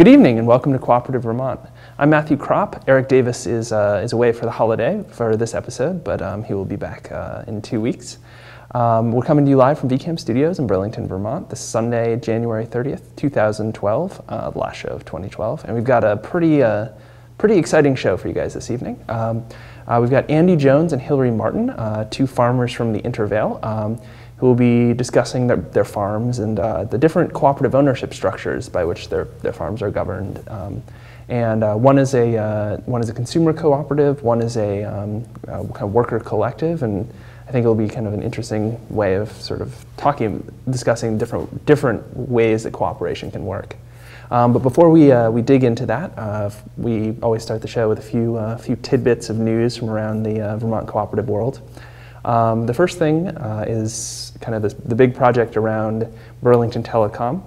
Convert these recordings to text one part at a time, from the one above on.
Good evening and welcome to Cooperative Vermont. I'm Matthew Cropp. Eric Davis is away for the holiday for this episode, but he will be back in 2 weeks. We're coming to you live from VCAM Studios in Burlington, Vermont, this Sunday, January 30th, 2012, the last show of 2012. And we've got a pretty exciting show for you guys this evening. We've got Andy Jones and Hilary Martin, two farmers from the Intervale, who will be discussing their farms and the different cooperative ownership structures by which their farms are governed. One is a consumer cooperative, one is a kind of worker collective, and I think it'll be kind of an interesting way of sort of discussing different ways that cooperation can work. But before we dig into that, we always start the show with a few tidbits of news from around the Vermont cooperative world. The first thing is kind of the big project around Burlington Telecom.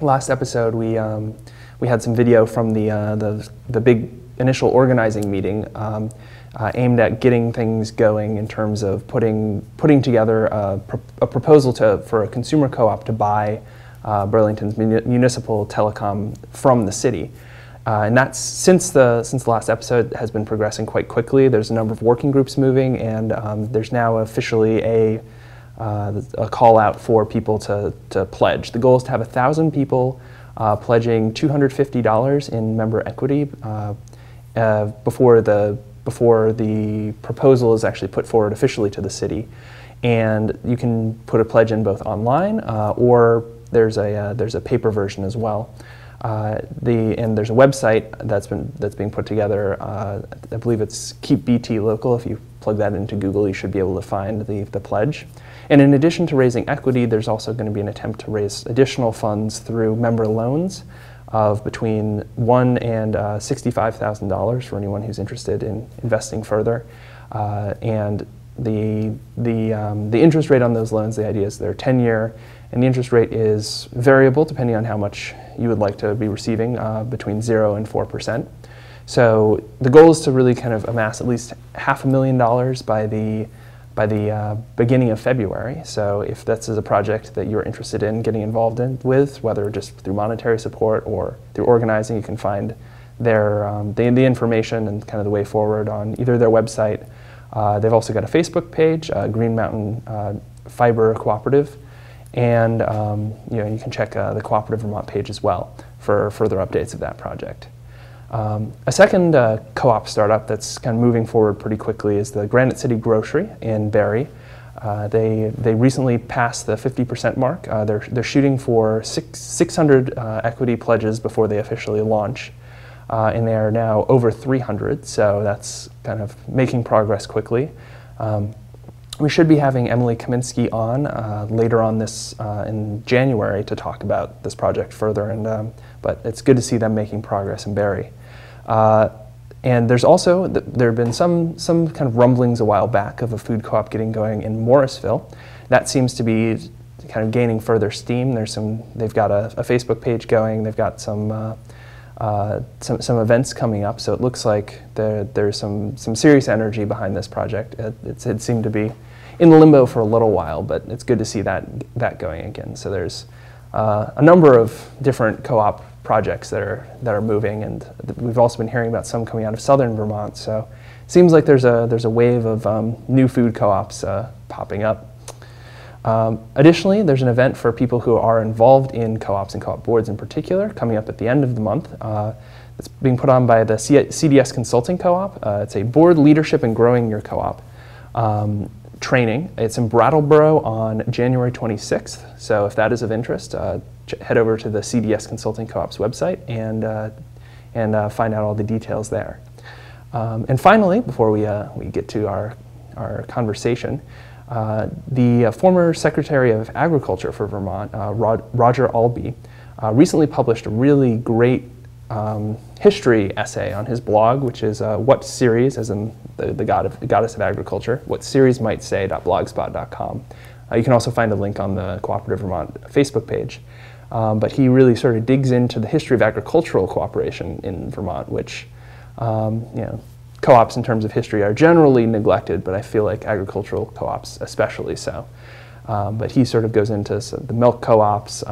Last episode, we had some video from the big initial organizing meeting aimed at getting things going in terms of putting together a proposal for a consumer co-op to buy Burlington's municipal telecom from the city. And that's since the last episode has been progressing quite quickly. There's a number of working groups moving, and there's now officially a call out for people to pledge. The goal is to have 1,000 people pledging $250 in member equity before the proposal is actually put forward officially to the city. And you can put a pledge in both online or there's a paper version as well. And there's a website that's being put together. I believe it's Keep BT Local. If you plug that into Google, you should be able to find the pledge. And in addition to raising equity, there's also going to be an attempt to raise additional funds through member loans of between $1,000 and $65,000 for anyone who's interested in investing further. And the interest rate on those loans, the idea is they're 10-year. And the interest rate is variable depending on how much you would like to be receiving, between 0 and 4%. So the goal is to really kind of amass at least $500,000 by the beginning of February. So if this is a project that you're interested in getting involved with, whether just through monetary support or through organizing, you can find the information and kind of the way forward on either their website. They've also got a Facebook page, Green Mountain Fiber Cooperative. And you can check the Cooperative Vermont page as well for further updates of that project. A second co-op startup that's kind of moving forward pretty quickly is the Granite City Grocery in Barry. They recently passed the 50% mark. They're shooting for 600 equity pledges before they officially launch, and they are now over 300. So that's kind of making progress quickly. We should be having Emily Kaminsky on later on this in January to talk about this project further, and but it's good to see them making progress in Barry. And there's also there have been some kind of rumblings a while back of a food co-op getting going in Morrisville. That seems to be kind of gaining further steam. They've got a Facebook page going. They've got some events coming up, so it looks like there's some serious energy behind this project. It seemed to be in limbo for a little while, but it's good to see that going again. So there's a number of different co-op projects that are moving, and we've also been hearing about some coming out of southern Vermont. So it seems like there's a wave of new food co-ops popping up. Additionally, there's an event for people who are involved in co-ops and co-op boards in particular coming up at the end of the month. It's being put on by the CDS Consulting Co-op. It's a board leadership and growing your co-op training. It's in Brattleboro on January 26th. So if that is of interest, head over to the CDS Consulting Co-op's website and find out all the details there. And finally, before we get to our conversation, the former Secretary of Agriculture for Vermont, Roger Albee, recently published a really great history essay on his blog, which is What Ceres, as in the Goddess of Agriculture, What Ceres Might Say.blogspot.com. You can also find a link on the Cooperative Vermont Facebook page. But he really sort of digs into the history of agricultural cooperation in Vermont, which, co-ops in terms of history are generally neglected, but I feel like agricultural co-ops especially so. But he sort of goes into the milk co-ops,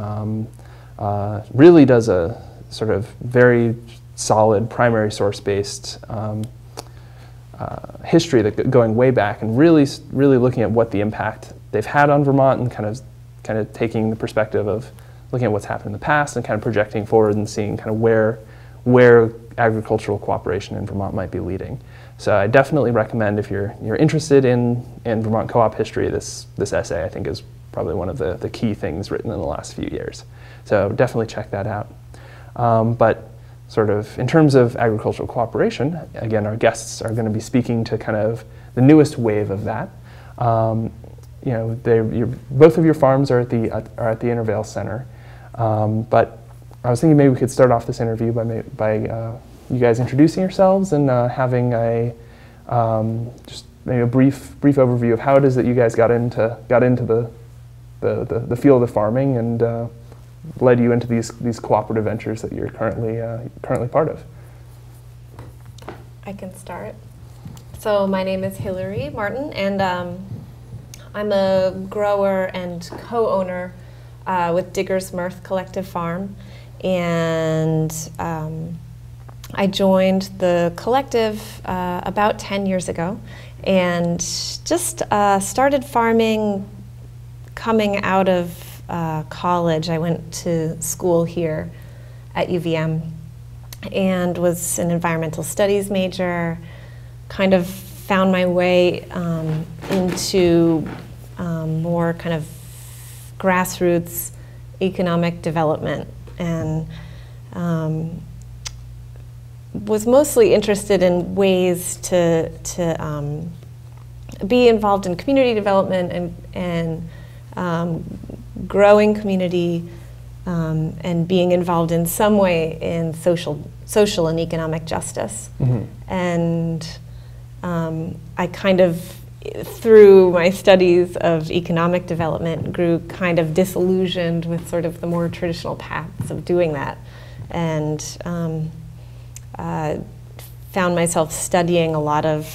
really does a sort of very solid primary source-based history that going way back, and really looking at what the impact they've had on Vermont, and kind of taking the perspective of looking at what's happened in the past and kind of projecting forward and seeing kind of where agricultural cooperation in Vermont might be leading. So I definitely recommend, if you're interested in Vermont co-op history, this essay I think is probably one of the key things written in the last few years. So definitely check that out. But sort of in terms of agricultural cooperation, again, our guests are going to be speaking to kind of the newest wave of that. You know, both of your farms are at the Intervale Center, but I was thinking maybe we could start off this interview by you guys introducing yourselves and having a just maybe a brief overview of how it is that you guys got into the field of farming and led you into these cooperative ventures that you're currently part of. I can start. So my name is Hilary Martin, and I'm a grower and co-owner with Diggers' Mirth Collective Farm. And I joined the collective about 10 years ago, and just started farming coming out of college. I went to school here at UVM and was an environmental studies major, kind of found my way into more kind of grassroots economic development, and was mostly interested in ways to be involved in community development and growing community and being involved in some way in social and economic justice. Mm-hmm. And I kind of, through my studies of economic development, grew kind of disillusioned with sort of the more traditional paths of doing that, and found myself studying a lot of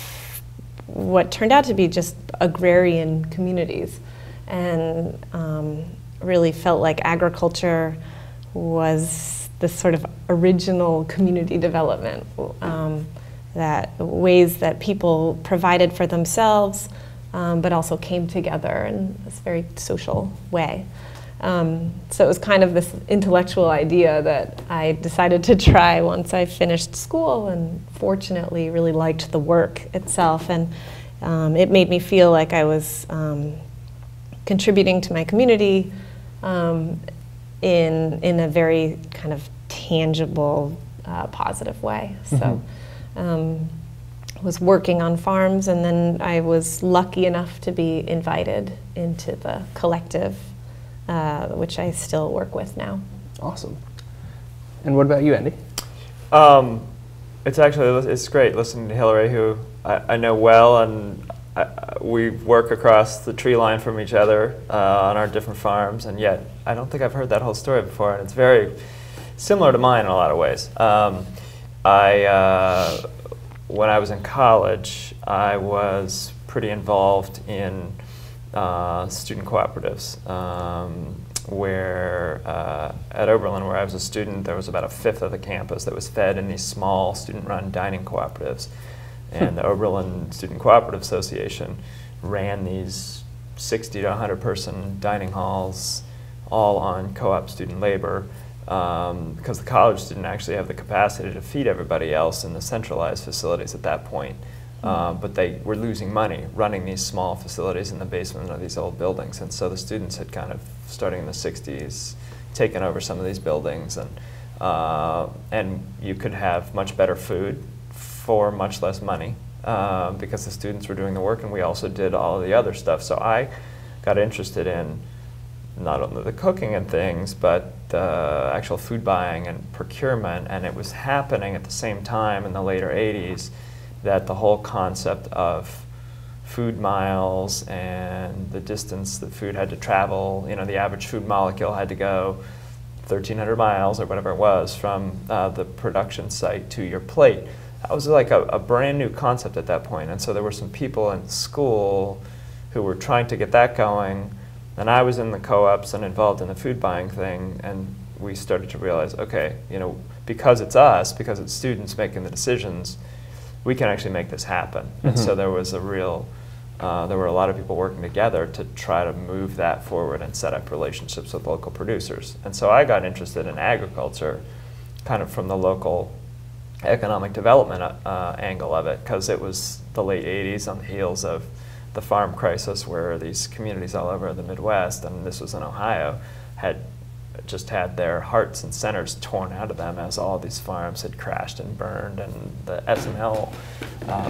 what turned out to be just agrarian communities, and really felt like agriculture was this sort of original community development, that ways that people provided for themselves, but also came together in this very social way. So it was kind of this intellectual idea that I decided to try once I finished school, and fortunately really liked the work itself. And it made me feel like I was contributing to my community in a very kind of tangible, positive way. Mm-hmm. So was working on farms, and then I was lucky enough to be invited into the collective, which I still work with now. Awesome. And what about you, Andy? It's actually, it's great listening to Hilary, who I know well, and we work across the tree line from each other on our different farms, and yet I don't think I've heard that whole story before, and it's very similar to mine in a lot of ways. When I was in college, I was pretty involved in student cooperatives, where at Oberlin, where I was a student, there was about a fifth of the campus that was fed in these small student-run dining cooperatives. And the Oberlin Student Cooperative Association ran these 60 to 100 person dining halls, all on co-op student labor. Because the college didn't actually have the capacity to feed everybody else in the centralized facilities at that point. But they were losing money running these small facilities in the basement of these old buildings. And so the students had kind of, starting in the 60s, taken over some of these buildings. And you could have much better food for much less money because the students were doing the work, and we also did all of the other stuff. So I got interested in not only the cooking and things, but the actual food buying and procurement. And it was happening at the same time in the later 80s that the whole concept of food miles and the distance that food had to travel, you know, the average food molecule had to go 1,300 miles or whatever it was from the production site to your plate. That was like a brand new concept at that point. And so there were some people in school who were trying to get that going. And I was in the co-ops and involved in the food buying thing, and we started to realize, okay, you know, because it's us, because it's students making the decisions, we can actually make this happen. Mm-hmm. And so there was a real, there were a lot of people working together to try to move that forward and set up relationships with local producers. And so I got interested in agriculture kind of from the local economic development angle of it, because it was the late 80s on the heels of the farm crisis, where these communities all over the Midwest, and this was in Ohio, had just had their hearts and centers torn out of them as all these farms had crashed and burned, and the SML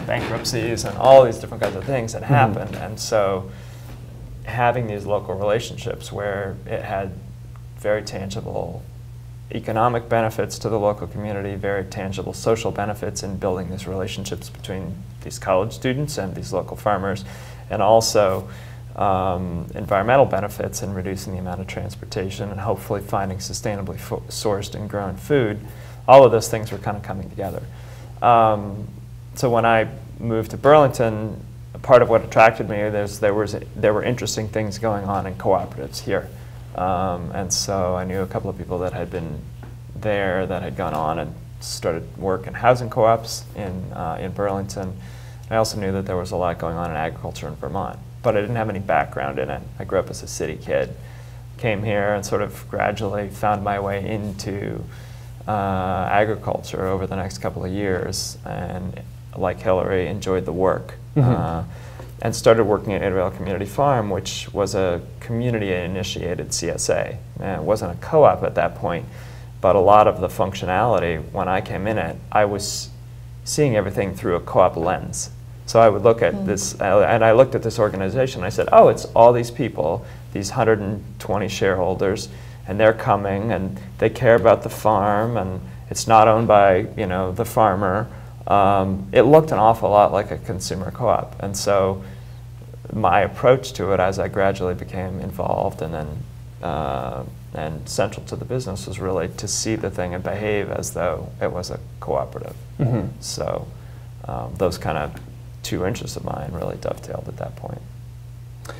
bankruptcies and all these different kinds of things had happened. And so having these local relationships where it had very tangible economic benefits to the local community, very tangible social benefits in building these relationships between these college students and these local farmers, and also environmental benefits in reducing the amount of transportation and hopefully finding sustainably sourced and grown food. All of those things were kind of coming together. So when I moved to Burlington, part of what attracted me is there were interesting things going on in cooperatives here. And so I knew a couple of people that had been there, that had gone on and started work in housing co-ops in Burlington. I also knew that there was a lot going on in agriculture in Vermont, but I didn't have any background in it. I grew up as a city kid, came here and sort of gradually found my way into agriculture over the next couple of years, and like Hilary, enjoyed the work. And started working at Intervale Community Farm, which was a community-initiated CSA. And it wasn't a co-op at that point, but a lot of the functionality, when I came in it, I was seeing everything through a co-op lens. So I would look at this, and I looked at this organization, and I said, oh, it's all these people, these 120 shareholders, and they're coming, and they care about the farm, and it's not owned by, you know, the farmer. It looked an awful lot like a consumer co-op. And so my approach to it as I gradually became involved and then and central to the business was really to see the thing and behave as though it was a cooperative. So those kind of two interests of mine really dovetailed at that point.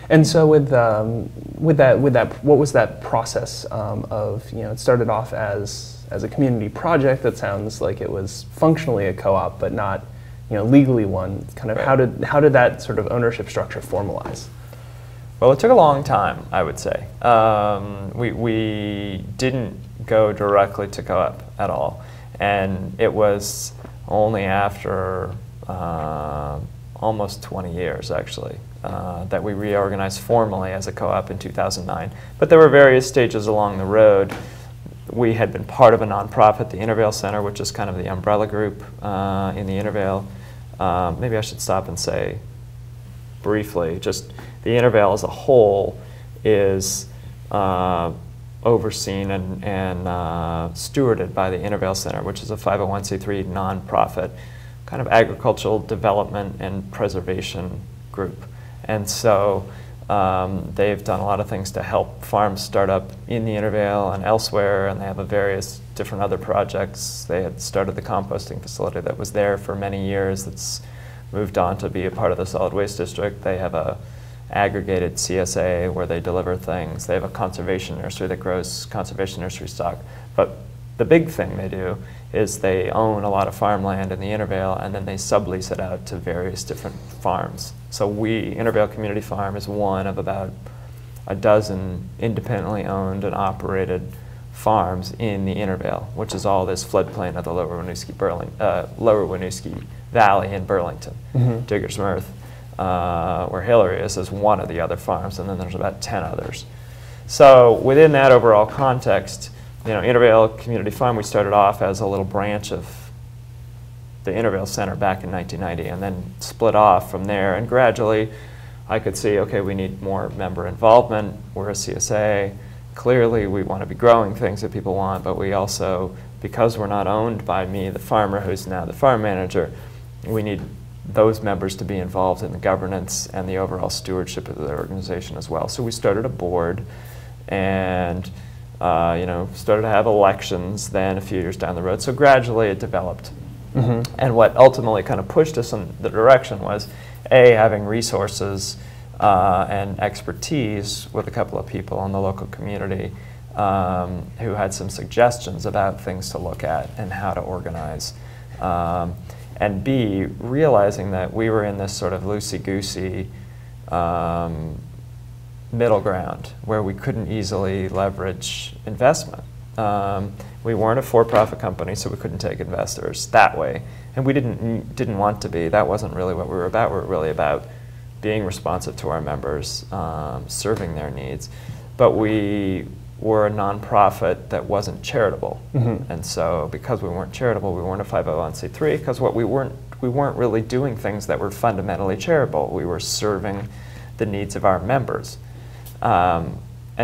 And so with that, what was that process of, you know, it started off as a community project that sounds like it was functionally a co-op, but not, you know, legally one. Kind of how did that sort of ownership structure formalize? Well, it took a long time, I would say. We didn't go directly to co-op at all, and it was only after almost 20 years actually that we reorganized formally as a co-op in 2009. But there were various stages along the road. We had been part of a nonprofit, the Intervale Center, which is kind of the umbrella group in the Intervale. Maybe I should stop and say briefly, just the Intervale as a whole is overseen and stewarded by the Intervale Center, which is a 501c3 nonprofit kind of agricultural development and preservation group. And so they've done a lot of things to help farms start up in the Intervale and elsewhere, and they have various different other projects. They had started the composting facility that was there for many years that's moved on to be a part of the solid waste district. They have a aggregated CSA where they deliver things. They have a conservation nursery that grows conservation nursery stock. But the big thing they do is they own a lot of farmland in the Intervale, and then they sublease it out to various different farms. So we, Intervale Community Farm, is one of about a dozen independently owned and operated farms in the Intervale, which is all this floodplain of the Lower Winooski Valley in Burlington. Diggers' Mirth, where Hilary is one of the other farms, and then there's about 10 others. So within that overall context, you know, Intervale Community Farm, we started off as a little branch of the Intervale Center back in 1990, and then split off from there. And gradually, I could see, okay, we need more member involvement. We're a CSA. Clearly, we want to be growing things that people want, but we also, because we're not owned by me, the farmer, who's now the farm manager, we need those members to be involved in the governance and the overall stewardship of the organization as well. So we started a board, and you know, started to have elections then a few years down the road. So gradually it developed. And what ultimately kind of pushed us in the direction was, A, having resources and expertise with a couple of people in the local community who had some suggestions about things to look at and how to organize. And B, realizing that we were in this sort of loosey-goosey middle ground where we couldn't easily leverage investment. We weren't a for-profit company, so we couldn't take investors that way. And we didn't want to be. That wasn't really what we were about. We were really about being responsive to our members, serving their needs. But we were a nonprofit that wasn't charitable. Mm-hmm. And so because we weren't charitable, we weren't a 501c3, because we weren't really doing things that were fundamentally charitable. We were serving the needs of our members. And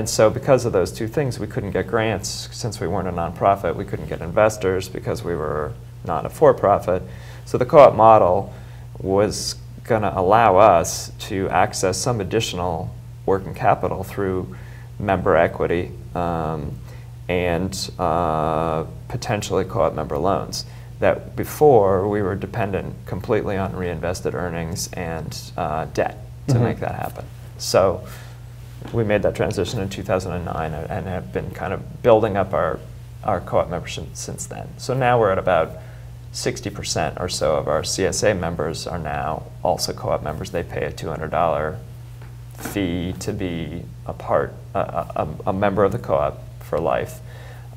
so because of those two things, we couldn't get grants since we weren't a nonprofit. We couldn't get investors because we were not a for-profit. So the co-op model was going to allow us to access some additional working capital through member equity and potentially co-op member loans. That before we were dependent completely on reinvested earnings and debt to make that happen. So we made that transition in 2009 and have been kind of building up our co-op membership since then. So now we're at about 60% or so of our CSA members are now also co-op members. They pay a $200 fee to be a part, a member of the co-op for life.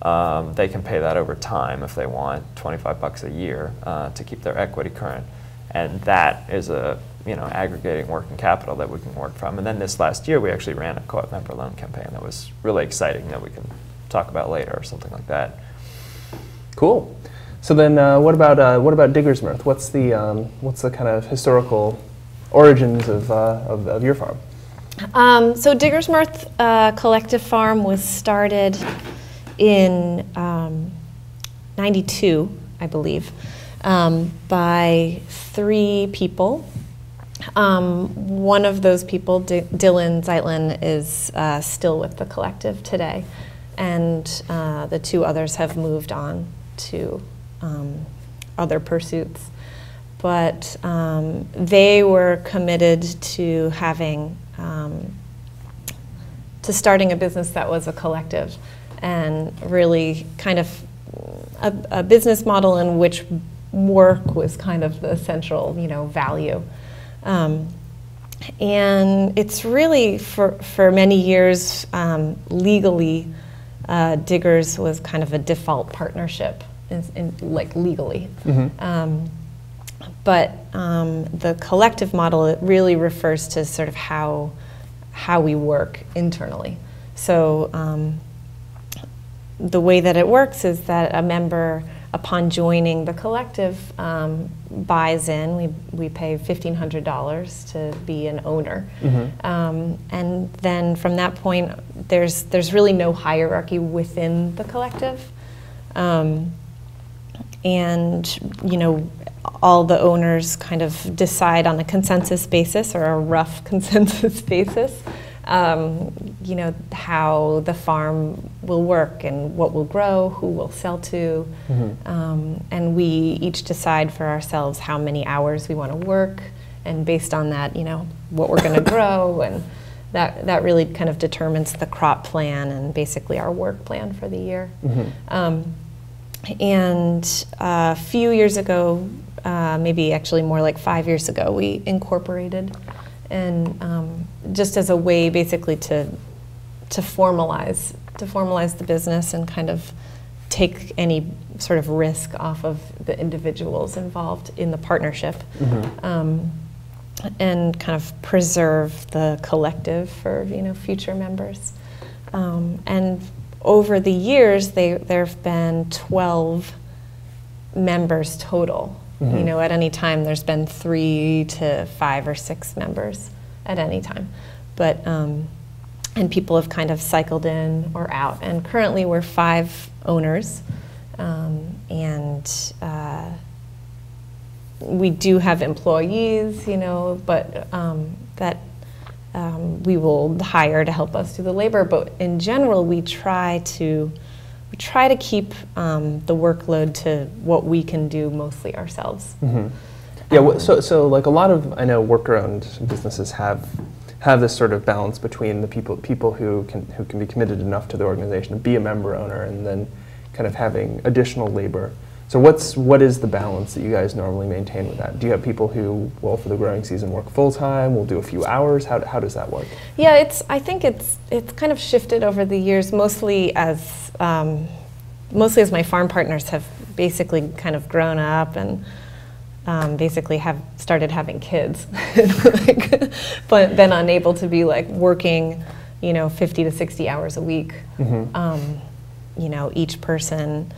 They can pay that over time if they want, 25 bucks a year to keep their equity current. And that is a, you know, aggregating working capital that we can work from. And then this last year, we actually ran a co-op member loan campaign that was really exciting that we can talk about later or something like that. Cool. So then, what about Diggers' Mirth? What's the kind of historical origins of your farm? So Diggers' Mirth Collective Farm was started in 92, I believe, by three people. One of those people, Dylan Zeitlin, is still with the collective today, and the two others have moved on to other pursuits. But they were committed to having, to starting a business that was a collective, and really kind of a business model in which work was kind of the central, you know, value. And it's really, for many years, legally, Diggers was kind of a default partnership, like legally. Mm-hmm. But the collective model, it really refers to sort of how we work internally. So the way that it works is that a member, upon joining the collective, buys in. We pay $1,500 to be an owner. Mm-hmm. And then from that point, there's really no hierarchy within the collective. And, you know, all the owners kind of decide on a consensus basis, or a rough consensus basis, you know, how the farm will work and what will grow, who will sell to. Mm-hmm. And we each decide for ourselves how many hours we want to work, and based on that, you know, what we're going to grow, and that really kind of determines the crop plan and basically our work plan for the year. Mm-hmm. And a few years ago, maybe actually more like 5 years ago, we incorporated, and just as a way basically to formalize the business and kind of take any sort of risk off of the individuals involved in the partnership. Mm-hmm. And kind of preserve the collective for, you know, future members. And over the years, there have been 12 members total. Mm-hmm. You know, at any time, there's been 3 to 5 or 6 members at any time. But, and people have kind of cycled in or out. And currently, we're 5 owners. And we do have employees, you know, but we will hire to help us do the labor. But in general, we try to keep the workload to what we can do mostly ourselves. Mm-hmm. Yeah, so like a lot of, I know, worker-owned businesses have have this sort of balance between the people who can be committed enough to the organization to be a member owner, and then kind of having additional labor. So what is the balance that you guys normally maintain with that? Do you have people who will, for the growing season, work full time, will do a few hours? How does that work? Yeah, I think it's kind of shifted over the years, mostly as my farm partners have basically kind of grown up and basically have started having kids, but then unable to be like working, 50 to 60 hours a week, each person,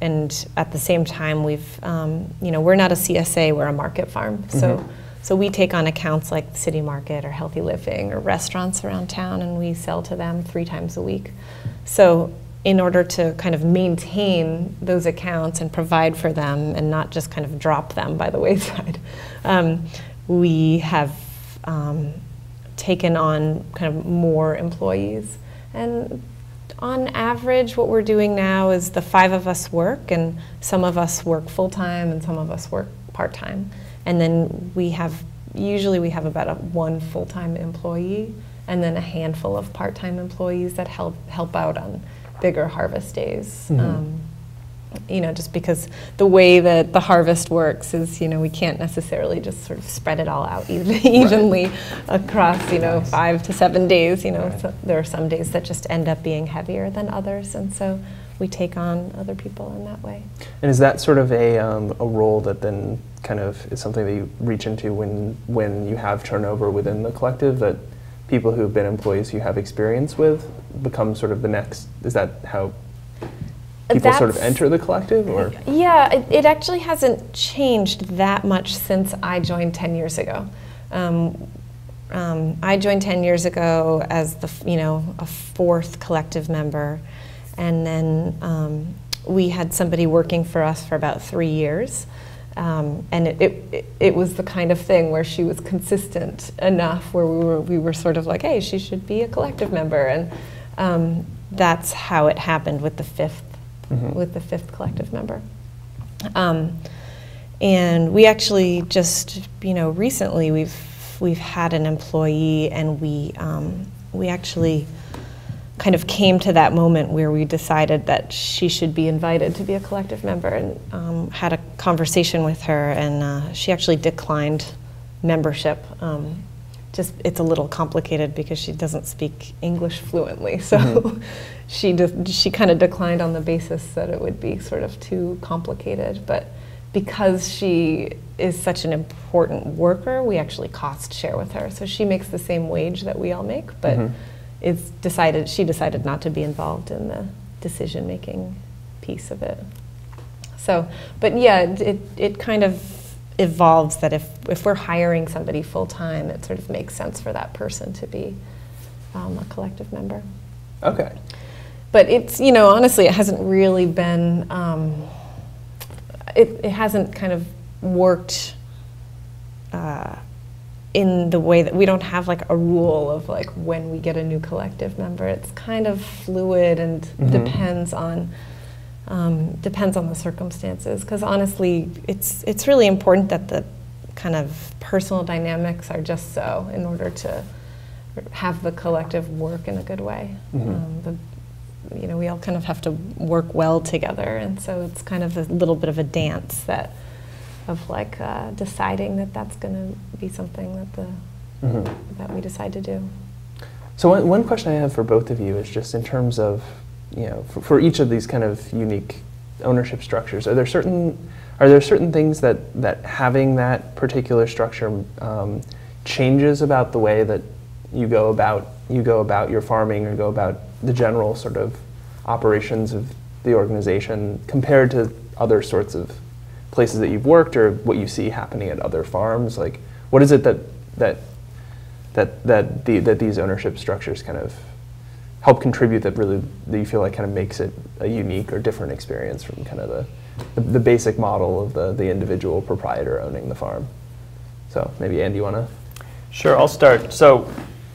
and at the same time we've, we're not a CSA, we're a market farm, so we take on accounts like the City Market or Healthy Living or restaurants around town, and we sell to them 3 times a week. So in order to kind of maintain those accounts and provide for them and not just kind of drop them by the wayside, we have taken on kind of more employees. And on average, what we're doing now is the 5 of us work, and some of us work full-time and some of us work part-time. And then usually we have about one full-time employee and then a handful of part-time employees that help out on bigger harvest days. Just because the way that the harvest works is, we can't necessarily just sort of spread it all out evenly across, nice. 5 to 7 days, Right. So there are some days that just end up being heavier than others, and so we take on other people in that way. And is that sort of a role that then kind of is something that you reach into when you have turnover within the collective, that people who have been employees you have experience with become sort of the next, is that how people sort of enter the collective, or? Yeah, it actually hasn't changed that much since I joined 10 years ago. I joined 10 years ago as a 4th collective member, and then we had somebody working for us for about 3 years. And it was the kind of thing where she was consistent enough where we were sort of like, hey, she should be a collective member, and that's how it happened with the 5th collective member. And we actually just recently we've had an employee, and we actually kind of came to that moment where we decided that she should be invited to be a collective member, and had a conversation with her, and she actually declined membership. Just it's a little complicated because she doesn't speak English fluently, so she kind of declined on the basis that it would be sort of too complicated. But because she is such an important worker, we actually cost share with her, so she makes the same wage that we all make, but she decided not to be involved in the decision-making piece of it. So, but yeah, it kind of evolves that if we're hiring somebody full-time, it sort of makes sense for that person to be a collective member. Okay. But it's, honestly, it hasn't really been, it hasn't kind of worked in the way that we don't have like a rule of like when we get a new collective member. It's kind of fluid and depends on the circumstances, because honestly it's really important that the kind of personal dynamics are just so in order to have the collective work in a good way. We all kind of have to work well together, and so it's kind of a little bit of a dance of deciding that that's going to be something that that we decide to do. So one question I have for both of you is just in terms of, for each of these kind of unique ownership structures, are there certain things that having that particular structure changes about the way that you go about your farming or go about the general sort of operations of the organization compared to other sorts of places that you've worked or what you see happening at other farms? Like, what is it that these ownership structures kind of help contribute that you feel like kind of makes it a unique or different experience from kind of the basic model of the individual proprietor owning the farm? So maybe, Andy, you want to? Sure, I'll start. So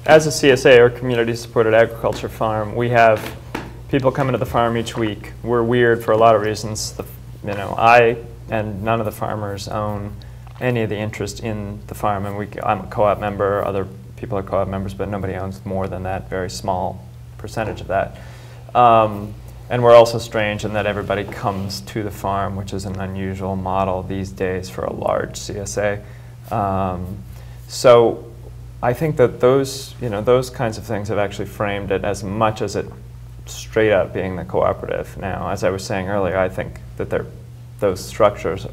as a CSA, or Community Supported Agriculture Farm, we have people coming to the farm each week. We're weird for a lot of reasons. I and none of the farmers own any of the interest in the farm, and I'm a co-op member, other people are co-op members, but nobody owns more than that very small percentage of that. And we're also strange in that everybody comes to the farm, which is an unusual model these days for a large CSA. So I think that those, those kinds of things have actually framed it as much as it straight up being the cooperative now. As I was saying earlier, I think that those structures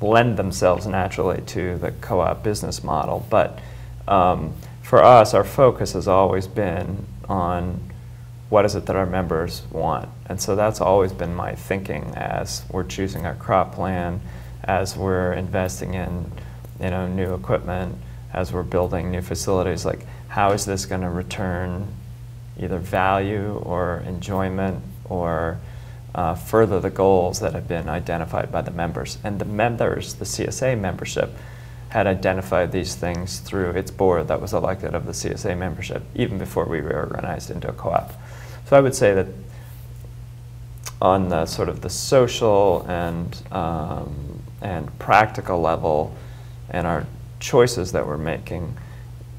lend themselves naturally to the co-op business model. But for us, our focus has always been on what is it that our members want. And so that's always been my thinking as we're choosing our crop plan, as we're investing in new equipment, as we're building new facilities, like how is this going to return either value or enjoyment or further the goals that have been identified by the members. And the members, the CSA membership, had identified these things through its board that was elected of the CSA membership even before we reorganized into a co-op. So I would say that on the sort of the social and practical level and our choices that we're making,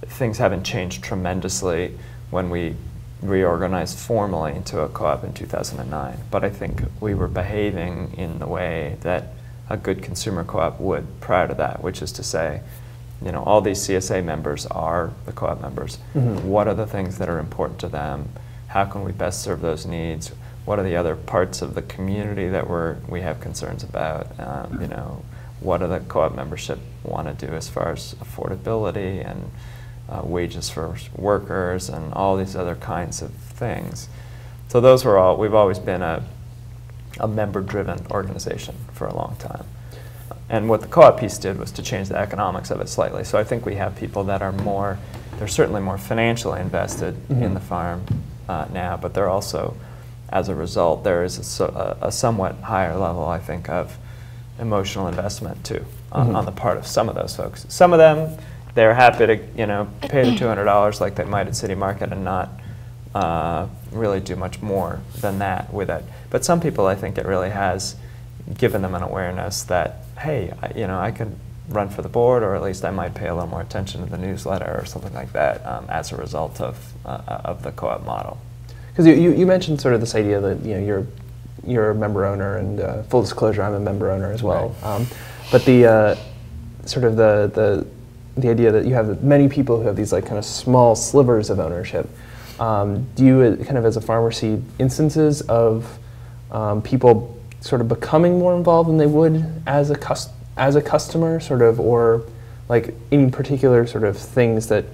things haven't changed tremendously when we reorganized formally into a co-op in 2009. But I think we were behaving in the way that a good consumer co-op would prior to that, which is to say, all these CSA members are the co-op members. Mm-hmm. What are the things that are important to them? How can we best serve those needs? What are the other parts of the community that we have concerns about? What do the co-op membership want to do as far as affordability and wages for workers and all these other kinds of things? So those were all, we've always been a member-driven organization for a long time. And what the co-op piece did was to change the economics of it slightly. So I think we have people that are more, they're certainly more financially invested mm-hmm. in the farm now, but they're also, as a result, there is a somewhat higher level, I think, of emotional investment too on the part of some of those folks. Some of them, they're happy to pay the $200 like they might at City Market and not really do much more than that with it. But some people, I think it really has given them an awareness that, hey, I could run for the board, or at least I might pay a little more attention to the newsletter or something like that as a result of the co-op model. Because you mentioned sort of this idea that you're a member owner, and full disclosure, I'm a member owner as well. Right. But the sort of the idea that you have many people who have these like kind of small slivers of ownership. Do you kind of as a farmer see instances of people sort of becoming more involved than they would as a customer, sort of, or like any particular sort of things that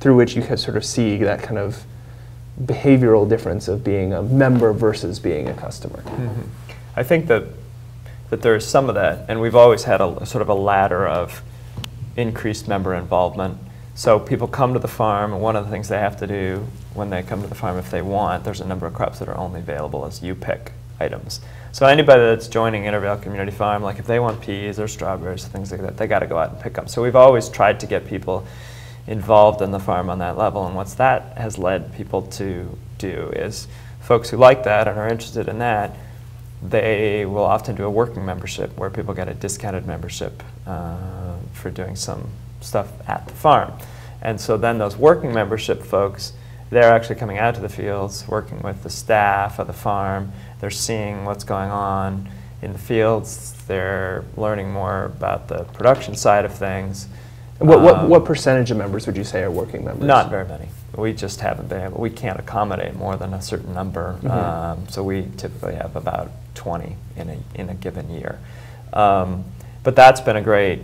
through which you can sort of see that kind of behavioral difference of being a member versus being a customer? Mm-hmm. I think that there is some of that, and we've always had a sort of a ladder of increased member involvement. So people come to the farm, and one of the things they have to do when they come to the farm if they want, there's a number of crops that are only available as you pick items. So anybody that's joining Intervale Community Farm, like if they want peas or strawberries, things like that, they got to go out and pick them. So we've always tried to get people involved in the farm on that level, and what's that has led people to do is folks who like that and are interested in that, they will often do a working membership where people get a discounted membership for doing some stuff at the farm. And so then those working membership folks, they're actually coming out to the fields, working with the staff of the farm. They're seeing what's going on in the fields. They're learning more about the production side of things. What percentage of members would you say are working members? Not very many. We just haven't been able, we can't accommodate more than a certain number. Mm-hmm. So we typically have about 20 in a given year. But that's been a great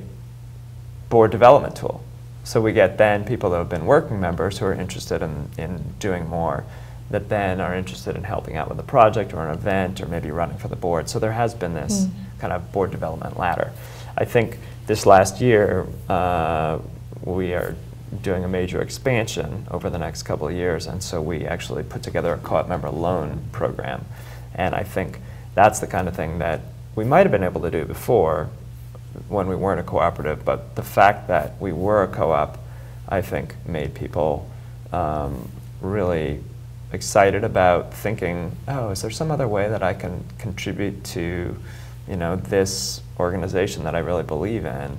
board development tool. So we get then people that have been working members who are interested in doing more, that then are interested in helping out with a project or an event or maybe running for the board. So there has been this kind of board development ladder. I think this last year we are doing a major expansion over the next couple of years, and so we actually put together a co-op member loan program. And I think that's the kind of thing that we might have been able to do before when we weren't a cooperative, but the fact that we were a co-op, I think, made people really excited about thinking, oh, is there some other way that I can contribute to this organization that I really believe in?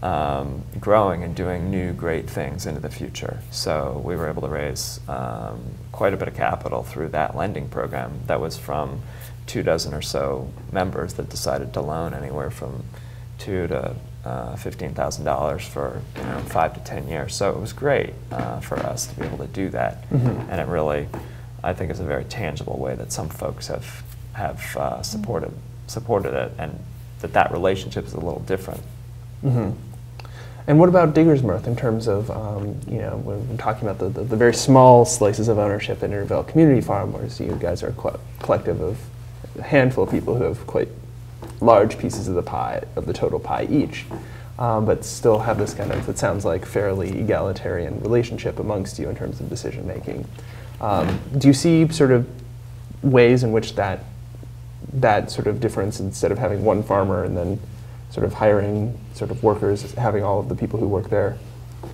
growing and doing new great things into the future. So we were able to raise quite a bit of capital through that lending program that was from 24 or so members that decided to loan anywhere from $2,000 to $15,000 for 5 to 10 years. So it was great for us to be able to do that. Mm-hmm. And it really, I think, is a very tangible way that some folks have supported it, and that relationship is a little different. Mm-hmm. And what about Diggers' Mirth in terms of, when we're talking about the very small slices of ownership in Intervale Community Farm, whereas you guys are a collective of a handful of people who have quite large pieces of the pie, of the total pie each, but still have this kind of, it sounds like, fairly egalitarian relationship amongst you in terms of decision making. Do you see sort of ways in which that sort of difference, instead of having one farmer and then sort of hiring sort of workers, having all of the people who work there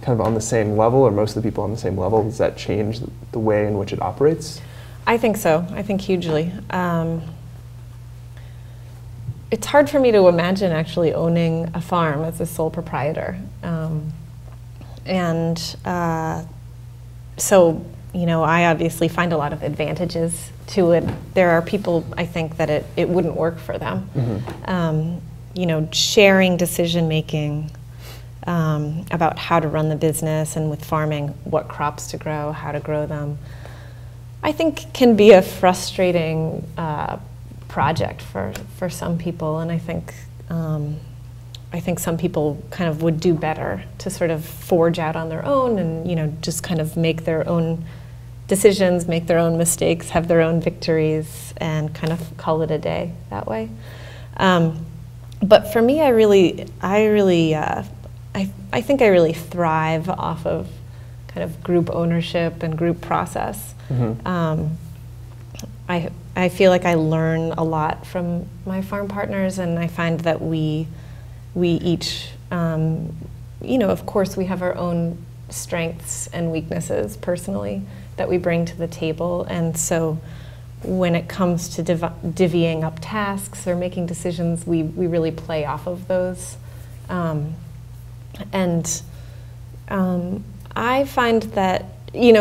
kind of on the same level, or most of the people on the same level, does that change the way in which it operates? I think so. I think hugely. It's hard for me to imagine actually owning a farm as a sole proprietor. So, I obviously find a lot of advantages to it. There are people, I think, that it wouldn't work for them. Mm-hmm. Sharing decision-making about how to run the business, and with farming, what crops to grow, how to grow them, I think can be a frustrating project for some people. And I think some people kind of would do better to sort of forge out on their own and, just kind of make their own decisions, make their own mistakes, have their own victories, and kind of call it a day that way. But for me, I think I really thrive off of kind of group ownership and group process. Mm-hmm. I feel like I learn a lot from my farm partners, and I find that we each, of course we have our own strengths and weaknesses personally that we bring to the table, and so when it comes to divvying up tasks or making decisions, we really play off of those. I find that,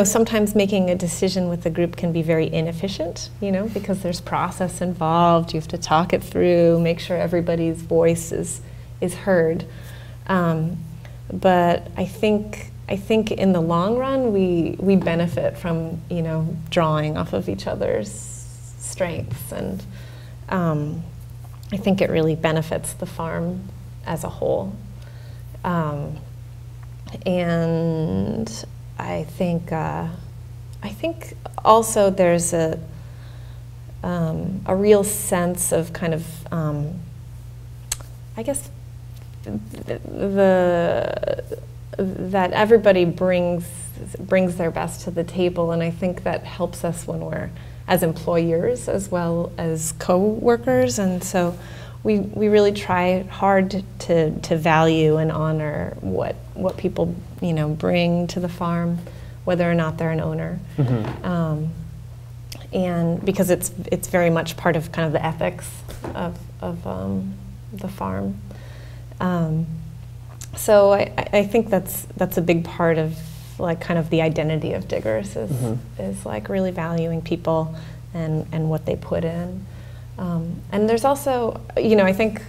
sometimes making a decision with a group can be very inefficient, because there's process involved. You have to talk it through, make sure everybody's voice is heard. But I think in the long run, we benefit from, drawing off of each other's strengths, and I think it really benefits the farm as a whole. And I think also there's a real sense of kind of, I guess, that everybody brings their best to the table, and I think that helps us when we're as employers as well as co-workers, and so we really try hard to value and honor what people bring to the farm, whether or not they're an owner. Mm-hmm. And because it's very much part of kind of the ethics of the farm. So I think that's a big part of kind of the identity of Diggers, is, mm-hmm. is really valuing people and what they put in. And there's also, I think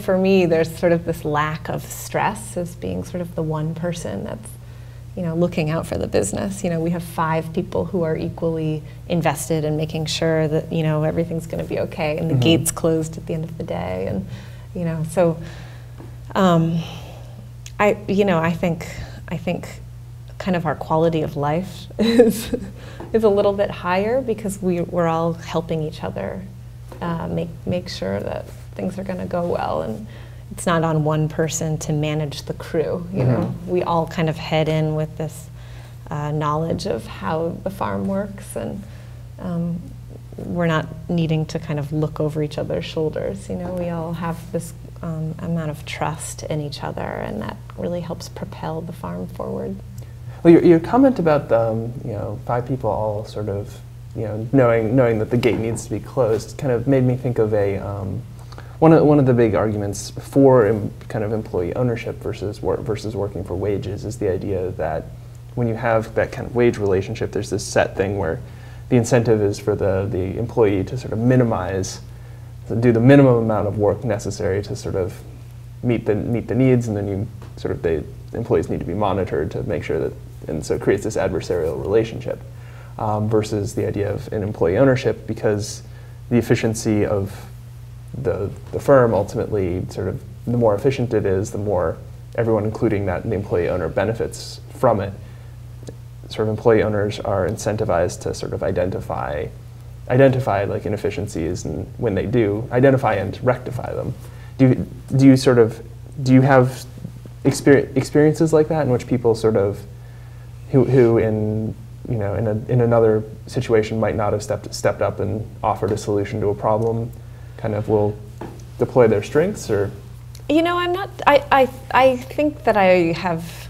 for me there's sort of this lack of stress as being sort of the one person that's, looking out for the business. We have 5 people who are equally invested in making sure that, everything's going to be okay, and the mm-hmm. gate's closed at the end of the day, and, so... I think kind of our quality of life is a little bit higher because we're all helping each other make sure that things are going to go well, and it's not on one person to manage the crew. You mm-hmm. know, we all kind of head in with this knowledge of how the farm works, and we're not needing to kind of look over each other's shoulders. We all have this amount of trust in each other, and that really helps propel the farm forward. Well, your comment about the 5 people all sort of knowing that the gate needs to be closed kind of made me think of a One of the big arguments for kind of employee ownership versus working for wages is the idea that when you have that kind of wage relationship, there's this set thing where the incentive is for the employee to sort of minimize, to do the minimum amount of work necessary to sort of meet the needs, and then you sort of the employees need to be monitored to make sure that, and so it creates this adversarial relationship versus the idea of an employee ownership, because the efficiency of the firm ultimately, sort of the more efficient it is, the more everyone, including that the employee owner, benefits from it. Sort of employee owners are incentivized to sort of identify like inefficiencies, and when they do, identify and rectify them. Do you have experiences like that in which people sort of who in, you know, in another situation might not have stepped up and offered a solution to a problem, kind of will deploy their strengths? Or, you know, I'm not. I think that I have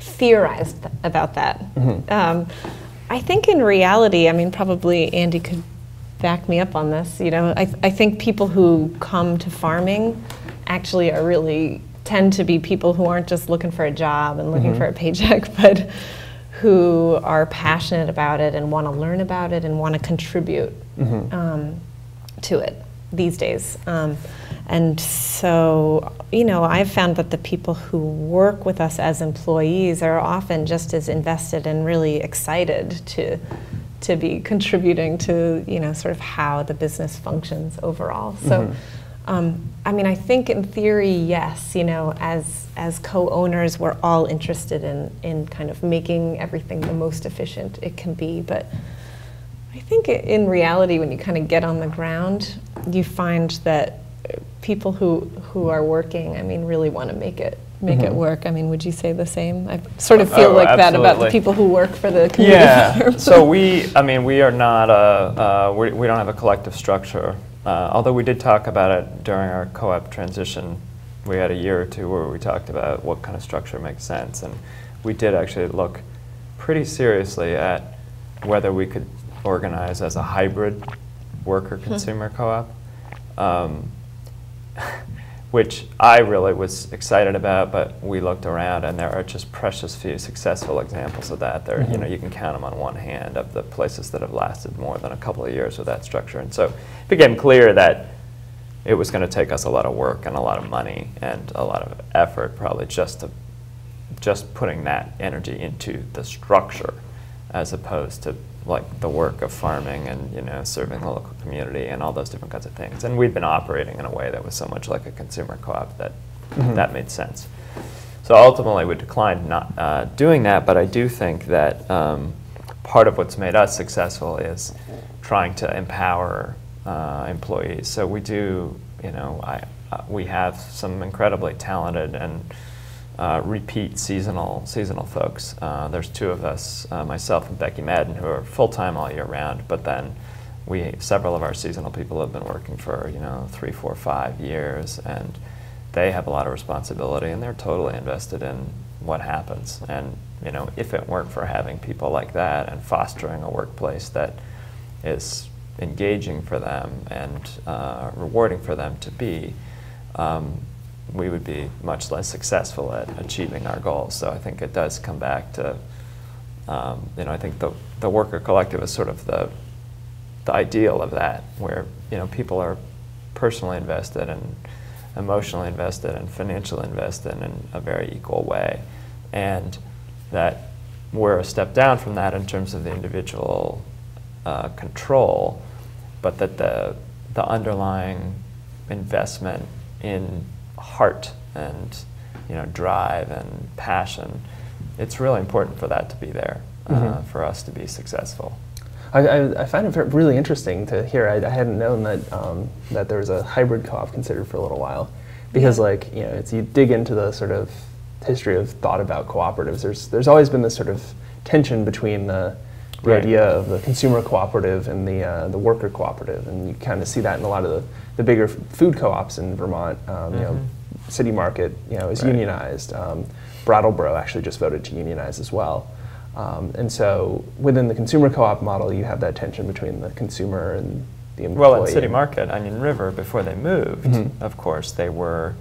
theorized about that. Mm-hmm. I think in reality, I mean, probably Andy could back me up on this. You know, I think people who come to farming actually are really tend to be people who aren't just looking for a job and looking mm-hmm. for a paycheck, but who are passionate about it and want to learn about it and want to contribute mm-hmm. To it these days. And so, you know, I've found that the people who work with us as employees are often just as invested and really excited to be contributing to, you know, sort of how the business functions overall. So. Mm-hmm. I mean, I think in theory, yes, you know, as co-owners, we're all interested in kind of making everything the most efficient it can be. But I think in reality, when you kind of get on the ground, you find that people who are working, I mean, really want to make it work. I mean, would you say the same? I sort of feel like absolutely. That about the people who work for the community. Yeah, so we are not a, we don't have a collective structure. Although we did talk about it during our co-op transition. We had a year or two where we talked about what kind of structure makes sense, and we did actually look pretty seriously at whether we could organize as a hybrid worker-consumer co-op, which I really was excited about, but we looked around and there are just precious few successful examples of that. There, you know, you can count them on one hand of the places that have lasted more than a couple of years with that structure. And so it became clear that it was going to take us a lot of work and a lot of money and a lot of effort, probably just putting that energy into the structure, as opposed to like the work of farming and, you know, serving the local community and all those different kinds of things. And we'd been operating in a way that was so much like a consumer co-op that mm-hmm. that made sense. So ultimately we declined not doing that, but I do think that part of what's made us successful is trying to empower employees. So we do, you know, we have some incredibly talented and repeat seasonal folks. There's two of us, myself and Becky Madden, who are full-time all year round, but then several of our seasonal people have been working for, you know, 3, 4, 5 years, and they have a lot of responsibility and they're totally invested in what happens. And, you know, if it weren't for having people like that and fostering a workplace that is engaging for them and rewarding for them to be, we would be much less successful at achieving our goals. So I think it does come back to, you know, I think the worker collective is sort of the ideal of that, where, you know, people are personally invested and emotionally invested and financially invested in a very equal way. And that we're a step down from that in terms of the individual control, but that the underlying investment in heart and, you know, drive and passion, it's really important for that to be there mm-hmm. for us to be successful. I find it really interesting to hear. I hadn't known that that there was a hybrid co-op considered for a little while, because yeah. like, you know, it's, you dig into the sort of history of thought about cooperatives, there's always been this sort of tension between the right. idea of the consumer cooperative and the worker cooperative, and you kind of see that in a lot of the bigger food co-ops in Vermont. Mm-hmm. You know, City Market, you know, is right. unionized. Brattleboro actually just voted to unionize as well. And so within the consumer co-op model, you have that tension between the consumer and the employee. Well, at City Market, I mean River, before they moved, of course, they were,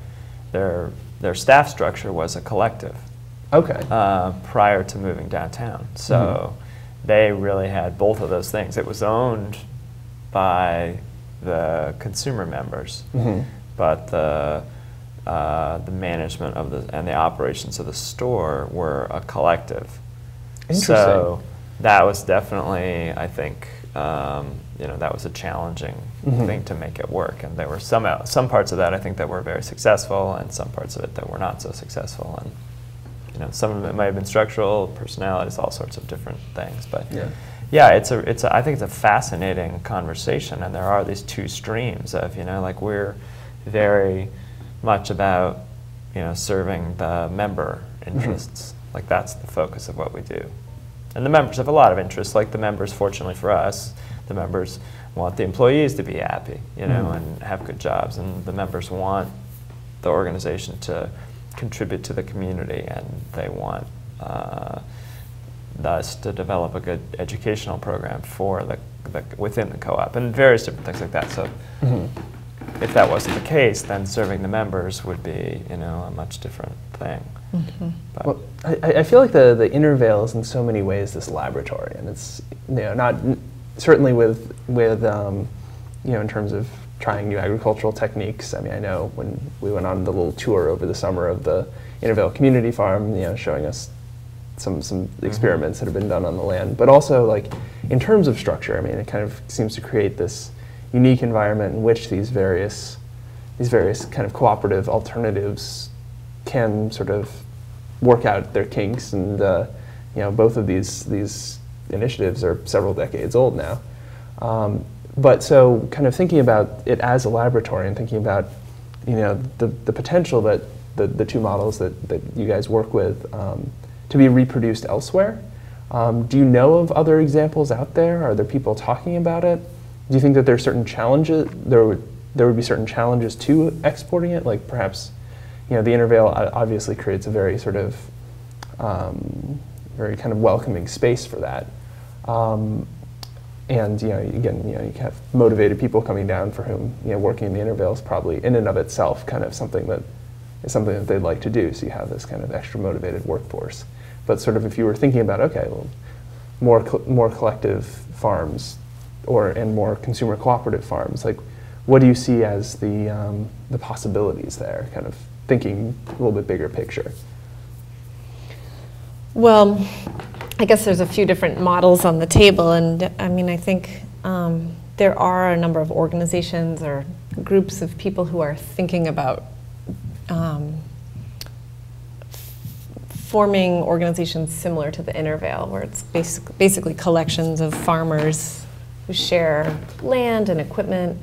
their staff structure was a collective. Okay. Prior to moving downtown. So they really had both of those things. It was owned by the consumer members, but the management of the and the operations of the store were a collective. Interesting. So that was definitely, I think, you know, that was a challenging thing to make it work. And there were some parts of that, I think, that were very successful, and some parts of it that were not so successful. And you know, some of it might have been structural, personalities, all sorts of different things. But yeah, it's a, I think it's a fascinating conversation, and there are these two streams of, you know, like we're very much about, you know, serving the member interests. Like that's the focus of what we do. And the members have a lot of interests, like the members, fortunately for us, the members want the employees to be happy, you know, and have good jobs, and the members want the organization to contribute to the community, and they want us to develop a good educational program for the within the co-op, and various different things like that. So if that wasn't the case, then serving the members would be, you know, a much different thing. Well, I feel like the Intervale is in so many ways this laboratory, and it's, you know, not certainly with you know, in terms of trying new agricultural techniques. I mean, I know when we went on the little tour over the summer of the Intervale Community Farm, you know, showing us some experiments that have been done on the land, but also like in terms of structure. I mean, it kind of seems to create this unique environment in which these various kind of cooperative alternatives can sort of work out their kinks, and you know, both of these initiatives are several decades old now. But so kind of thinking about it as a laboratory, and thinking about, you know, the potential that the two models that you guys work with to be reproduced elsewhere. Do you know of other examples out there? Are there people talking about it? Do you think that there are certain challenges, there would be certain challenges to exporting it? Like perhaps, you know, the Intervale obviously creates a very sort of, very kind of welcoming space for that. And, you know, again, you know, you have motivated people coming down for whom, you know, working in the Intervale is probably in and of itself kind of something that they'd like to do. So you have this kind of extra motivated workforce. But sort of if you were thinking about, okay, well, more collective farms and more consumer cooperative farms, like what do you see as the possibilities there? Kind of thinking a little bit bigger picture. Well, I guess there's a few different models on the table, and I mean, I think there are a number of organizations or groups of people who are thinking about forming organizations similar to the Intervale, where it's basically collections of farmers who share land and equipment,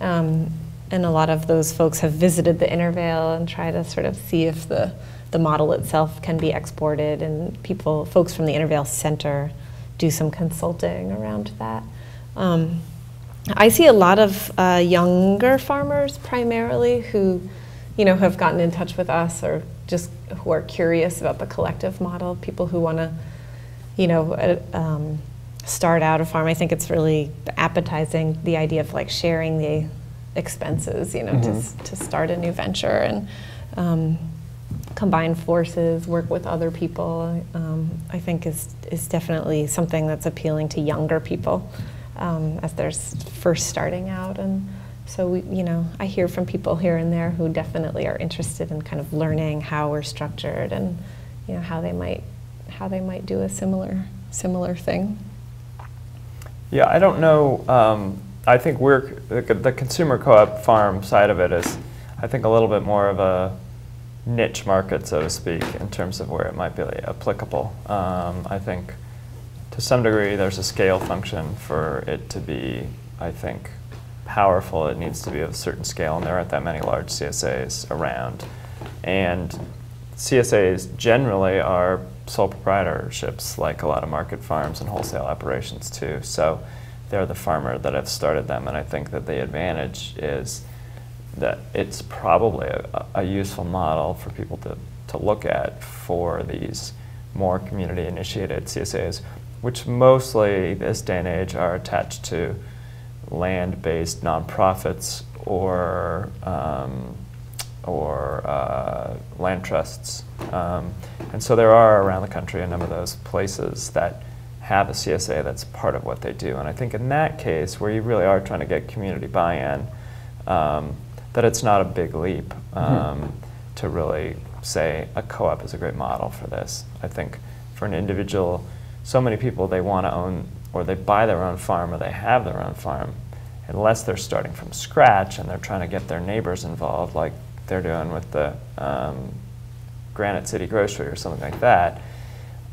and a lot of those folks have visited the Intervale and try to sort of see if the model itself can be exported, and folks from the Intervale Center do some consulting around that. I see a lot of younger farmers primarily who, you know, have gotten in touch with us, or just who are curious about the collective model, people who want to, you know, start out a farm. I think it's really appetizing, the idea of like sharing the expenses, you know, to start a new venture, and combine forces, work with other people, I think is definitely something that's appealing to younger people as they're first starting out. And so, you know, I hear from people here and there who definitely are interested in kind of learning how we're structured, and, you know, how they might do a similar thing. Yeah, I don't know. I think the consumer co-op farm side of it is, I think, a little bit more of a niche market, so to speak, in terms of where it might be applicable. I think to some degree there's a scale function for it to be, I think, powerful. It needs to be of a certain scale, and there aren't that many large CSAs around. And CSAs generally are sole proprietorships, like a lot of market farms and wholesale operations too. So they're the farmer that have started them, and I think that the advantage is that it's probably a useful model for people to look at for these more community-initiated CSAs, which mostly, this day and age, are attached to land-based nonprofits or land trusts. And so there are around the country a number of those places that have a CSA that's part of what they do. And I think in that case, where you really are trying to get community buy-in, that it's not a big leap to really say a co-op is a great model for this. I think for an individual, so many people, they want to own, or they buy their own farm, or they have their own farm, unless they're starting from scratch and they're trying to get their neighbors involved, like they're doing with the Granite City Grocery or something like that.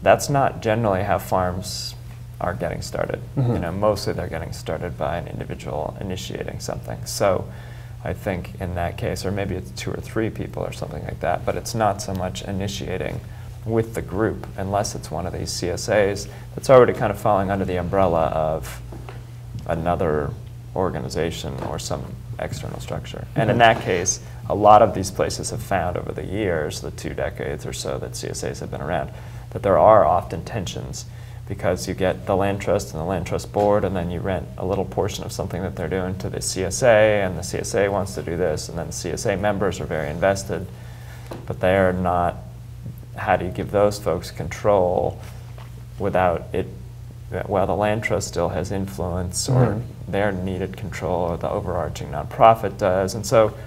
That's not generally how farms are getting started. You know, mostly they're getting started by an individual initiating something. So I think in that case, or maybe it's 2 or 3 people or something like that, but it's not so much initiating with the group, unless it's one of these CSAs that's already kind of falling under the umbrella of another organization or some external structure. And in that case, a lot of these places have found over the years, the 2 decades or so that CSAs have been around, that there are often tensions, because you get the land trust and the land trust board, and then you rent a little portion of something that they're doing to the CSA, and the CSA wants to do this, and then the CSA members are very invested, but they are not, how do you give those folks control without it, while the land trust still has influence or their needed control, or the overarching nonprofit does. And so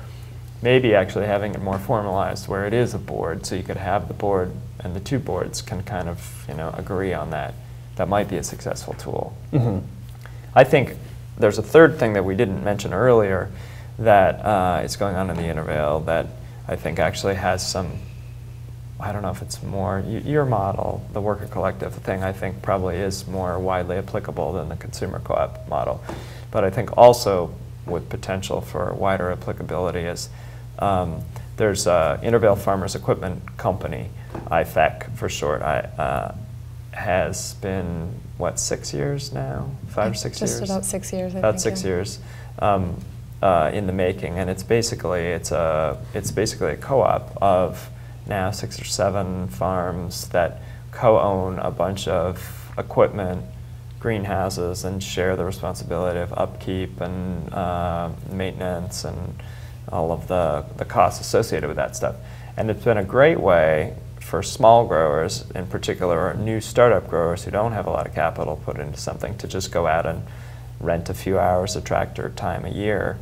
maybe actually having it more formalized where it is a board, so you could have the board and the 2 boards can kind of, you know, agree on that. That might be a successful tool. I think there's a third thing that we didn't mention earlier that is going on in the Intervale that I think actually has some, I don't know if it's more, your model, the worker collective thing, I think probably is more widely applicable than the consumer co-op model. But I think also with potential for wider applicability is there's Intervale Farmers Equipment Company, IFEC for short, has been, what, 6 years now? 5 or 6 years? Just about 6 years, I think. About 6 years in the making. And it's basically, it's basically a co-op of now 6 or 7 farms that co-own a bunch of equipment, greenhouses, and share the responsibility of upkeep and maintenance and all of the costs associated with that stuff. And it's been a great way for small growers in particular, or new startup growers who don't have a lot of capital put into something, to just go out and rent a few hours of tractor time a year,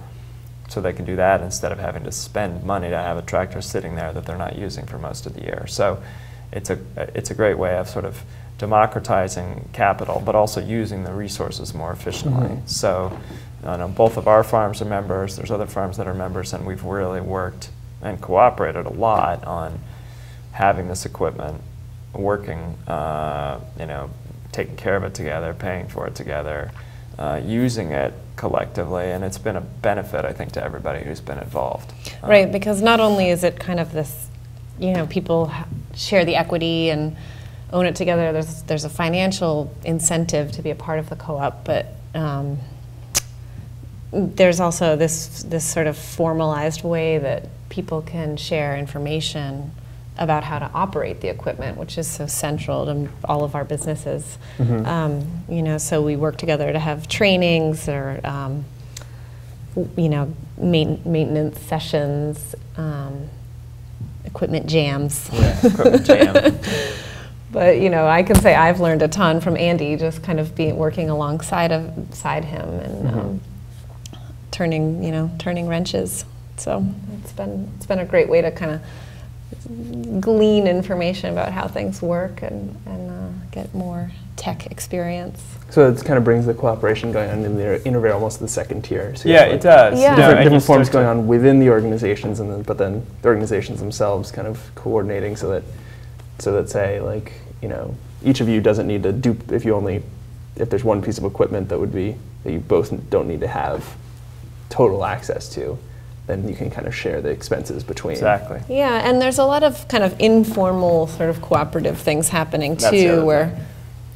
so they can do that instead of having to spend money to have a tractor sitting there that they're not using for most of the year. So it's a great way of sort of democratizing capital, but also using the resources more efficiently. So I know both of our farms are members, there's other farms that are members, and we've really worked and cooperated a lot on having this equipment, working, you know, taking care of it together, paying for it together, using it collectively, and it's been a benefit, I think, to everybody who's been involved. Right, because not only is it kind of this, you know, people share the equity and own it together, there's a financial incentive to be a part of the co-op, but there's also this sort of formalized way that people can share information about how to operate the equipment, which is so central to all of our businesses. You know, so we work together to have trainings or, you know, maintenance sessions, equipment jams. Yeah, equipment jam. But, you know, I can say I've learned a ton from Andy, just kind of working alongside him and turning wrenches. So it's been a great way to kind of glean information about how things work and get more tech experience. So it kind of brings the cooperation going on in the Intervale almost to the second tier. So yeah, like it does. Yeah. Different forms going on within the organizations, and then, but then the organizations themselves kind of coordinating so that say, like, you know, each of you doesn't need to do, if there's one piece of equipment that you both don't need to have total access to, then you can kind of share the expenses between. Exactly. Yeah, and there's a lot of kind of informal sort of cooperative things happening too, where,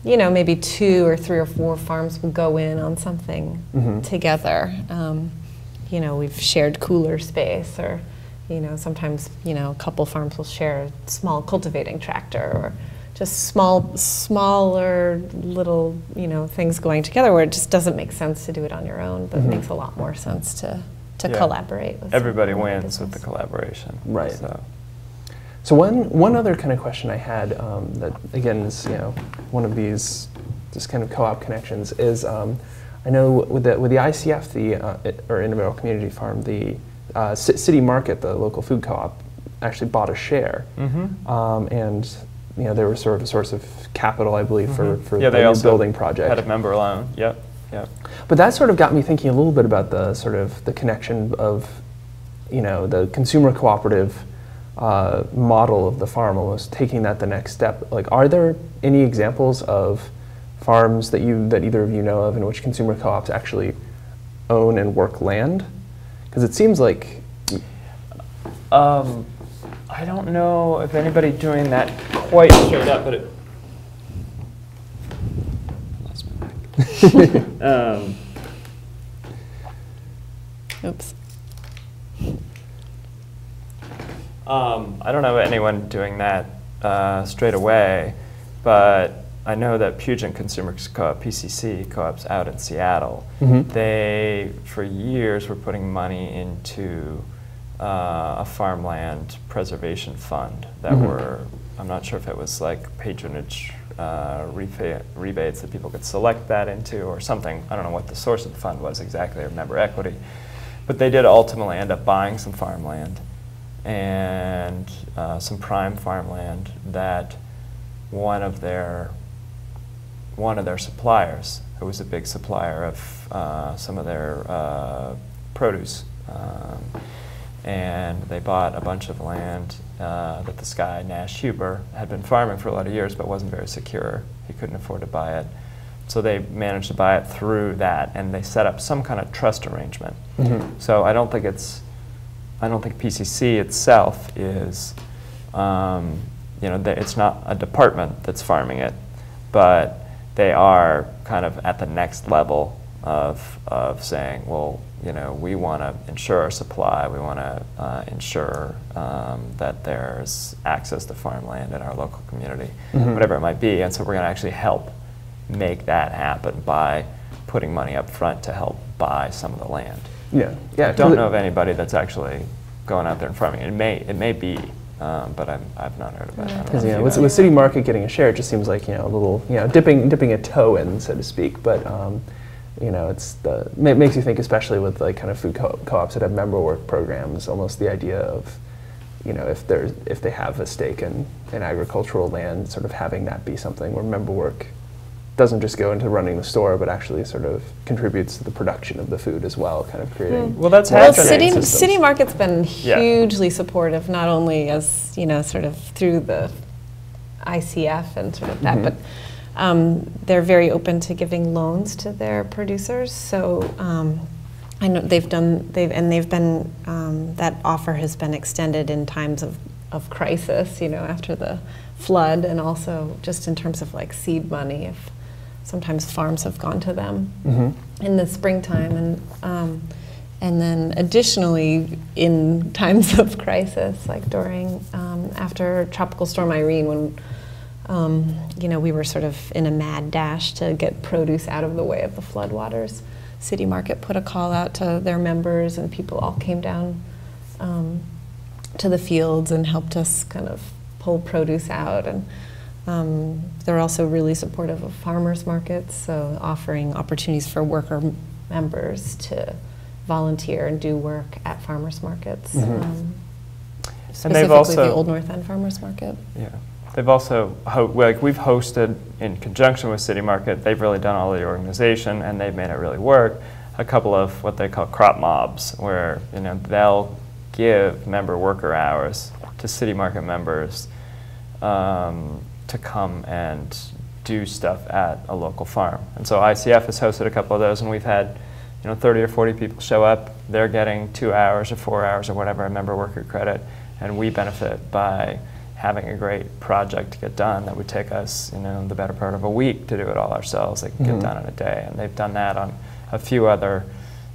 you know, maybe 2 or 3 or 4 farms will go in on something together. You know, we've shared cooler space, or, you know, sometimes, you know, a couple farms will share a small cultivating tractor, or, just smaller little, you know, things going together where it just doesn't make sense to do it on your own, but it makes a lot more sense to collaborate. With everybody wins with the collaboration. Right. So one other kind of question I had that again is, you know, one of these just kind of co-op connections is I know with the ICF, or Intervale Community Farm, the City Market, the local food co-op, actually bought a share, and you know, they were sort of a source of capital, I believe, for the new building project. Had a member loan. Yep. But that sort of got me thinking a little bit about the sort of the connection of, you know, the consumer cooperative model of the farm, almost taking that the next step. Like, are there any examples of farms that either of you know of in which consumer co-ops actually own and work land? Because it seems like I don't know if anybody doing that quite showed up, but it lost my mic. Oops. I don't know anyone doing that straight away, but I know that Puget Consumers Co-op, PCC co-ops out in Seattle, they for years were putting money into a farmland preservation fund that were, I'm not sure if it was like patronage rebates that people could select that into or something. I don't know what the source of the fund was exactly, or member equity. But they did ultimately end up buying some farmland and some prime farmland that one of their suppliers, who was a big supplier of some of their produce, and they bought a bunch of land that this guy, Nash Huber, had been farming for a lot of years but wasn't very secure. He couldn't afford to buy it. So they managed to buy it through that, and they set up some kind of trust arrangement. So I don't think PCC itself is, you know, it's not a department that's farming it, but they are kind of at the next level of saying, well, you know, we want to ensure our supply. We want to ensure that there's access to farmland in our local community, whatever it might be. And so we're going to actually help make that happen by putting money up front to help buy some of the land. Yeah. I don't know of anybody that's actually going out there and farming. It may be, but I've not heard about it. Because with City Market getting a share, it just seems like, you know, a little, you know, dipping a toe in, so to speak, but. You know, it makes you think, especially with like kind of food co-ops that have member work programs, almost the idea of, you know, if they have a stake in agricultural land, sort of having that be something where member work doesn't just go into running the store, but actually sort of contributes to the production of the food as well, kind of creating. Well, that's happening. City Market's been hugely supportive, not only as, you know, sort of through the ICF and sort of that, but. They're very open to giving loans to their producers, so I know that offer has been extended in times of crisis, you know, after the flood, and also just in terms of like seed money. If sometimes farms have gone to them in the springtime, and then additionally in times of crisis, like during after Tropical Storm Irene, when. You know, we were sort of in a mad dash to get produce out of the way of the floodwaters. City Market put a call out to their members, and people all came down to the fields and helped us kind of pull produce out. And they're also really supportive of farmers markets, so offering opportunities for worker members to volunteer and do work at farmers markets, specifically and they've also the Old North End Farmers Market. Yeah. They've also, like we've hosted in conjunction with City Market, they've really done all the organization and they've made it really work, a couple of what they call crop mobs, where, you know, they'll give member worker hours to City Market members to come and do stuff at a local farm. And so ICF has hosted a couple of those, and we've had, you know, 30 or 40 people show up. They're getting 2 hours or 4 hours or whatever in member worker credit, and we benefit by having a great project to get done that would take us, you know, the better part of a week to do it all ourselves. They can get done in a day, and they've done that on a few other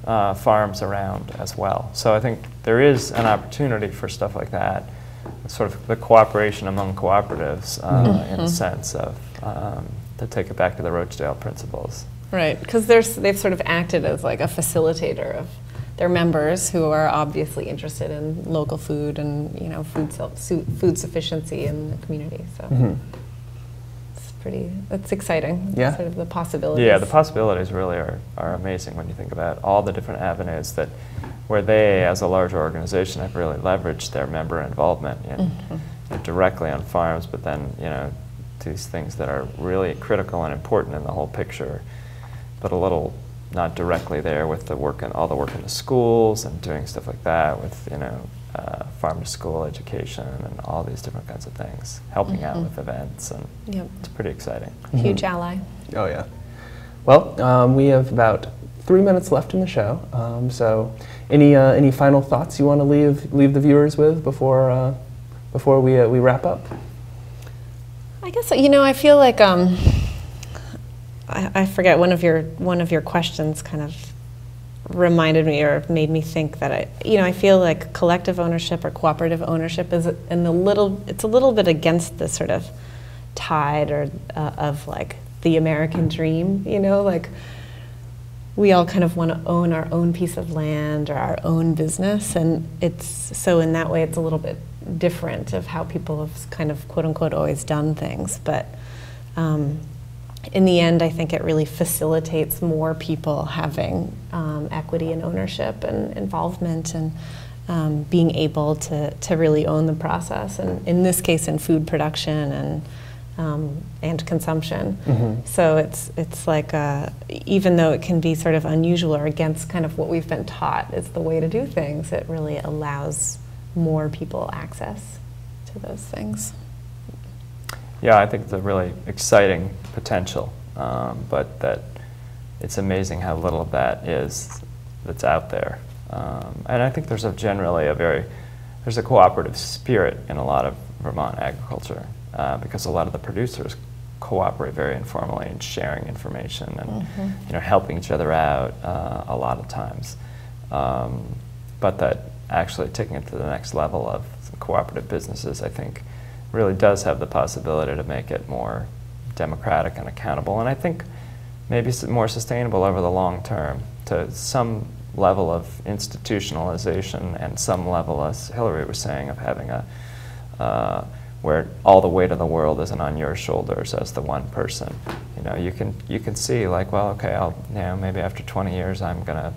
farms around as well. So I think there is an opportunity for stuff like that sort of the cooperation among cooperatives in a sense of, to take it back to the Rochdale principles. Right, because they've sort of acted as like a facilitator of their members who are obviously interested in local food and, you know, food sufficiency in the community. So it's pretty, that's exciting. Yeah. Sort of the possibilities. Yeah, the possibilities really are amazing when you think about all the different avenues that where they, as a larger organization, have really leveraged their member involvement in, directly on farms, but then, you know, these things that are really critical and important in the whole picture, but a little not directly there with the work and all the work in the schools and doing stuff like that with, you know, farm to school education and all these different kinds of things, helping out with events, and it's pretty exciting. Huge ally. Oh yeah. Well, we have about 3 minutes left in the show, so any final thoughts you want to leave the viewers with before before we wrap up? I guess, you know, I feel like I forget, one of your questions kind of reminded me or made me think that I feel like collective ownership or cooperative ownership is it's a little bit against this sort of tide or of like the American dream, you know, like we all kind of want to own our own piece of land or our own business, and it's so in that way it's a little bit different of how people have kind of quote-unquote always done things, but in the end I think it really facilitates more people having equity and ownership and involvement and being able to really own the process, and in this case in food production and consumption. So it's like even though it can be sort of unusual or against kind of what we've been taught is the way to do things, it really allows more people access to those things. Yeah, I think it's a really exciting potential, but that it's amazing how little of that is that's out there. And I think there's generally a cooperative spirit in a lot of Vermont agriculture because a lot of the producers cooperate very informally in sharing information and you know, helping each other out a lot of times. But that actually taking it to the next level of cooperative businesses, I think, really does have the possibility to make it more democratic and accountable, and I think maybe more sustainable over the long term to some level of institutionalization and some level, as Hilary was saying, of having a, where all the weight of the world isn't on your shoulders as the one person. You know, you can see like, well, okay, you know, maybe after 20 years I'm gonna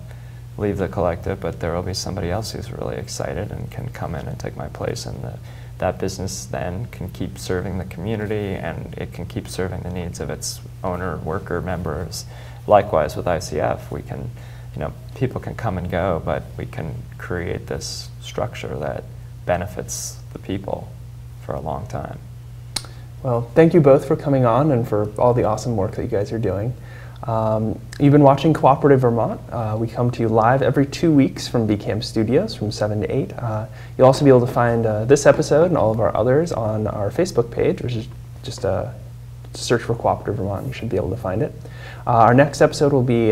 leave the collective, but there will be somebody else who's really excited and can come in and take my place, and that business then can keep serving the community, and it can keep serving the needs of its owner, worker, members. Likewise with ICF, we can, you know, people can come and go, but we can create this structure that benefits the people for a long time. Well, thank you both for coming on and for all the awesome work that you guys are doing. You've been watching Cooperative Vermont. We come to you live every 2 weeks from VCAM Studios from 7 to 8. You'll also be able to find this episode and all of our others on our Facebook page, which is just search for Cooperative Vermont. You should be able to find it. Our next episode will be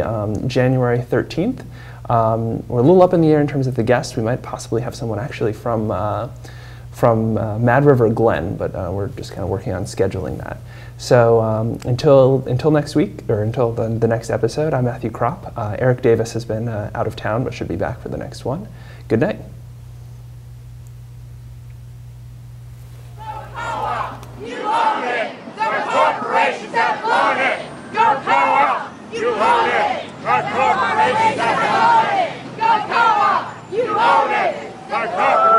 January 13th. We're a little up in the air in terms of the guests. We might possibly have someone actually from Mad River Glen, but we're just kind of working on scheduling that. So until next week, or until the next episode, I'm Matthew Cropp. Eric Davis has been out of town, but should be back for the next one. Good night. Your power, you own it. The corporations that own it. Your power, you own it. The corporations that own it. Your power, you own it. The